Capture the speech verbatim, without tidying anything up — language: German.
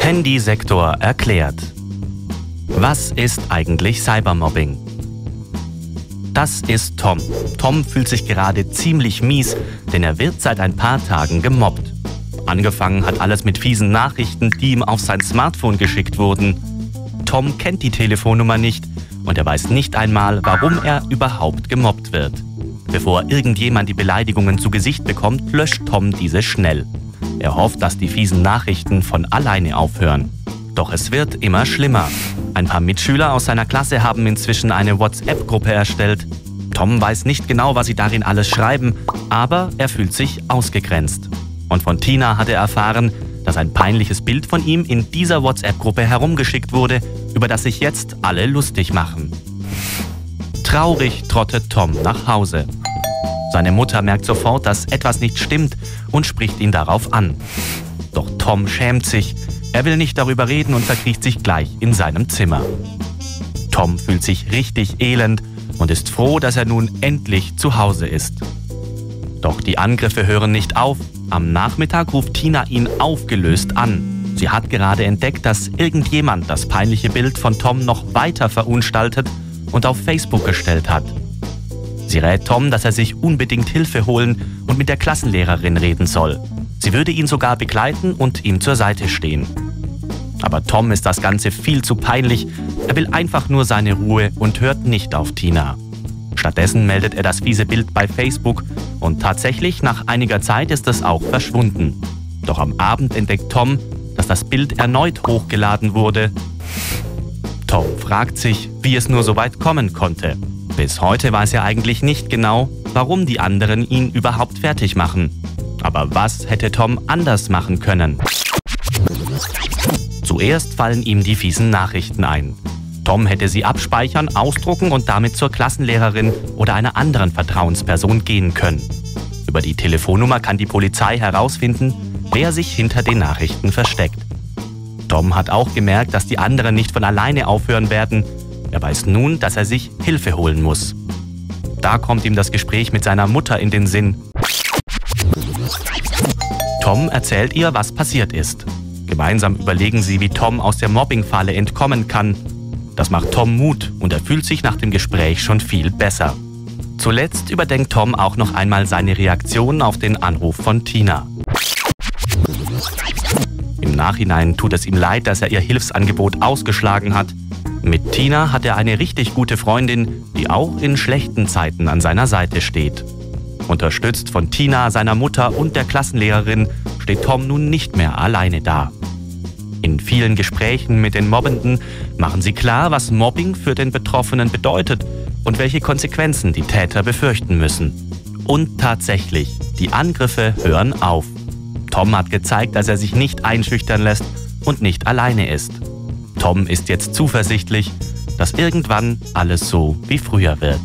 Handysektor erklärt. Was ist eigentlich Cybermobbing? Das ist Tom. Tom fühlt sich gerade ziemlich mies, denn er wird seit ein paar Tagen gemobbt. Angefangen hat alles mit fiesen Nachrichten, die ihm auf sein Smartphone geschickt wurden. Tom kennt die Telefonnummer nicht und er weiß nicht einmal, warum er überhaupt gemobbt wird. Bevor irgendjemand die Beleidigungen zu Gesicht bekommt, löscht Tom diese schnell. Er hofft, dass die fiesen Nachrichten von alleine aufhören. Doch es wird immer schlimmer. Ein paar Mitschüler aus seiner Klasse haben inzwischen eine WhatsApp-Gruppe erstellt. Tom weiß nicht genau, was sie darin alles schreiben, aber er fühlt sich ausgegrenzt. Und von Tina hat er erfahren, dass ein peinliches Bild von ihm in dieser WhatsApp-Gruppe herumgeschickt wurde, über das sich jetzt alle lustig machen. Traurig trottet Tom nach Hause. Seine Mutter merkt sofort, dass etwas nicht stimmt und spricht ihn darauf an. Doch Tom schämt sich. Er will nicht darüber reden und verkriecht sich gleich in seinem Zimmer. Tom fühlt sich richtig elend und ist froh, dass er nun endlich zu Hause ist. Doch die Angriffe hören nicht auf. Am Nachmittag ruft Tina ihn aufgelöst an. Sie hat gerade entdeckt, dass irgendjemand das peinliche Bild von Tom noch weiter verunstaltet und auf Facebook gestellt hat. Sie rät Tom, dass er sich unbedingt Hilfe holen und mit der Klassenlehrerin reden soll. Sie würde ihn sogar begleiten und ihm zur Seite stehen. Aber Tom ist das Ganze viel zu peinlich. Er will einfach nur seine Ruhe und hört nicht auf Tina. Stattdessen meldet er das fiese Bild bei Facebook und tatsächlich nach einiger Zeit ist es auch verschwunden. Doch am Abend entdeckt Tom, dass das Bild erneut hochgeladen wurde. Tom fragt sich, wie es nur so weit kommen konnte. Bis heute weiß er eigentlich nicht genau, warum die anderen ihn überhaupt fertig machen. Aber was hätte Tom anders machen können? Zuerst fallen ihm die fiesen Nachrichten ein. Tom hätte sie abspeichern, ausdrucken und damit zur Klassenlehrerin oder einer anderen Vertrauensperson gehen können. Über die Telefonnummer kann die Polizei herausfinden, wer sich hinter den Nachrichten versteckt. Tom hat auch gemerkt, dass die anderen nicht von alleine aufhören werden. Er weiß nun, dass er sich Hilfe holen muss. Da kommt ihm das Gespräch mit seiner Mutter in den Sinn. Tom erzählt ihr, was passiert ist. Gemeinsam überlegen sie, wie Tom aus der Mobbingfalle entkommen kann. Das macht Tom Mut und er fühlt sich nach dem Gespräch schon viel besser. Zuletzt überdenkt Tom auch noch einmal seine Reaktion auf den Anruf von Tina. Im Nachhinein tut es ihm leid, dass er ihr Hilfsangebot ausgeschlagen hat. Mit Tina hat er eine richtig gute Freundin, die auch in schlechten Zeiten an seiner Seite steht. Unterstützt von Tina, seiner Mutter und der Klassenlehrerin steht Tom nun nicht mehr alleine da. In vielen Gesprächen mit den Mobbenden machen sie klar, was Mobbing für den Betroffenen bedeutet und welche Konsequenzen die Täter befürchten müssen. Und tatsächlich, die Angriffe hören auf. Tom hat gezeigt, dass er sich nicht einschüchtern lässt und nicht alleine ist. Tom ist jetzt zuversichtlich, dass irgendwann alles so wie früher wird.